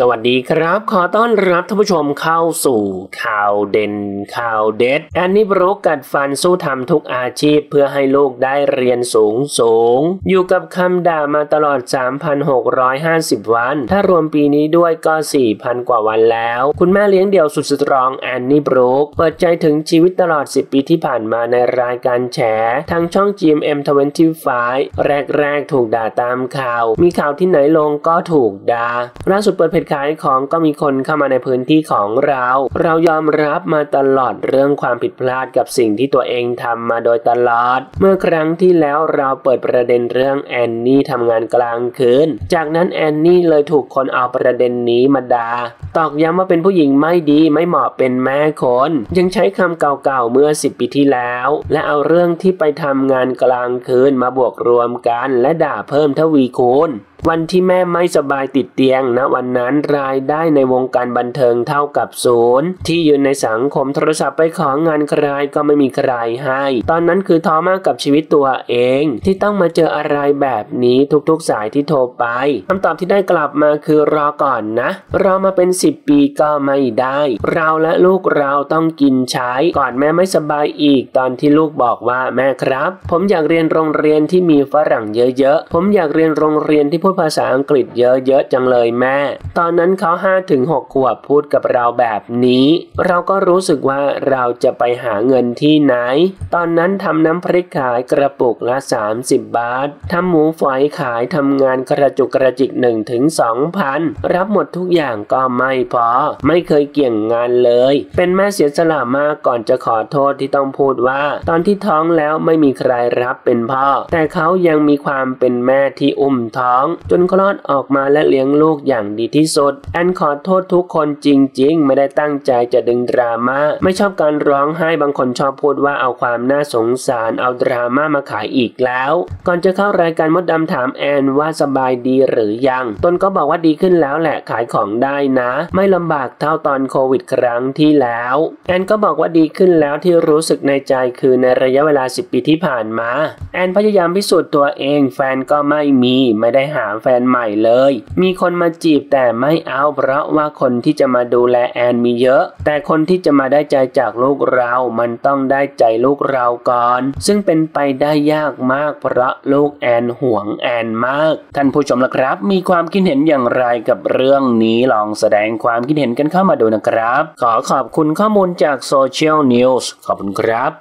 สวัสดีครับขอต้อนรับท่านผู้ชมเข้าสู่ข่าวเด่นข่าวเด็ดแอนนี่บรูคกัดฟันสู้ทำทุกอาชีพเพื่อให้ลูกได้เรียนสูงอยู่กับคำด่ามาตลอด 3,650 วันถ้ารวมปีนี้ด้วยก็ 4,000 กว่าวันแล้วคุณแม่เลี้ยงเดี่ยวสุดสตรองแอนนี่บรูคเปิดใจถึงชีวิตตลอด10 ปีที่ผ่านมาในรายการแฉทางช่อง GMM25 แรกถูกด่าตามข่าวมีข่าวที่ไหนลงก็ถูกด่าล่าสุดเปิดเพจขายของก็มีคนเข้ามาในพื้นที่ของเรายอมรับมาตลอดเรื่องความผิดพลาดกับสิ่งที่ตัวเองทำมาโดยตลอดเมื่อครั้งที่แล้วเราเปิดประเด็นเรื่องแอนนี่ทำงานกลางคืนจากนั้นแอนนี่เลยถูกคนเอาประเด็นนี้มาด่าตอกย้ำว่าเป็นผู้หญิงไม่ดีไม่เหมาะเป็นแม่คนยังใช้คำเก่าๆเมื่อ10 ปีที่แล้วและเอาเรื่องที่ไปทำงานกลางคืนมาบวกรวมกันและด่าเพิ่มทวีคูณวันที่แม่ไม่สบายติดเตียงนะวันนั้นรายได้ในวงการบันเทิงเท่ากับ0ที่ยืนในสังคมโทรศัพท์ไปของงานใครก็ไม่มีใครให้ตอนนั้นคือท้อมากกับชีวิตตัวเองที่ต้องมาเจออะไรแบบนี้ทุกๆสายที่โทรไปคำตอบที่ได้กลับมาคือรอก่อนนะรอมาเป็น10 ปีก็ไม่ได้เราและลูกเราต้องกินใช้ก่อนแม่ไม่สบายอีกตอนที่ลูกบอกว่าแม่ครับผมอยากเรียนโรงเรียนที่มีฝรั่งเยอะๆผมอยากเรียนโรงเรียนที่พูดภาษาอังกฤษเยอะๆจังเลยแม่ตอนนั้นเขา 5-6 ขวบพูดกับเราแบบนี้เราก็รู้สึกว่าเราจะไปหาเงินที่ไหนตอนนั้นทำน้ำพริกขายกระปุกละ30 บาททำหมูฝอยขายทำงานกระจุกกระจิก 1-2,000 รับหมดทุกอย่างก็ไม่พอไม่เคยเกี่ยงงานเลยเป็นแม่เสียสละมากก่อนจะขอโทษที่ต้องพูดว่าตอนที่ท้องแล้วไม่มีใครรับเป็นพ่อแต่เขายังมีความเป็นแม่ที่อุ้มท้องจนคลอดออกมาและเลี้ยงลูกอย่างดีที่สุดแอนขอโทษทุกคนจริงๆไม่ได้ตั้งใจจะดึงดราม่าไม่ชอบการร้องไห้บางคนชอบพูดว่าเอาความน่าสงสารเอาดราม่ามาขายอีกแล้วก่อนจะเข้ารายการมดดำถามแอนว่าสบายดีหรือยังตนก็บอกว่าดีขึ้นแล้วแหละขายของได้นะไม่ลำบากเท่าตอนโควิดครั้งที่แล้วแอนก็บอกว่าดีขึ้นแล้วที่รู้สึกในใจคือในระยะเวลา10 ปีที่ผ่านมาแอนพยายามพิสูจน์ตัวเองแฟนก็ไม่ได้หาแฟนใหม่เลยมีคนมาจีบแต่ไม่เอาเพราะว่าคนที่จะมาดูแลแอนมีเยอะแต่คนที่จะมาได้ใจจากลูกเรามันต้องได้ใจลูกเราก่อนซึ่งเป็นไปได้ยากมากเพราะลูกแอนห่วงแอนมากท่านผู้ชมล่ะครับมีความคิดเห็นอย่างไรกับเรื่องนี้ลองแสดงความคิดเห็นกันเข้ามาดูนะครับขอขอบคุณข้อมูลจากโซเชียลนิวส์ขอบคุณครับ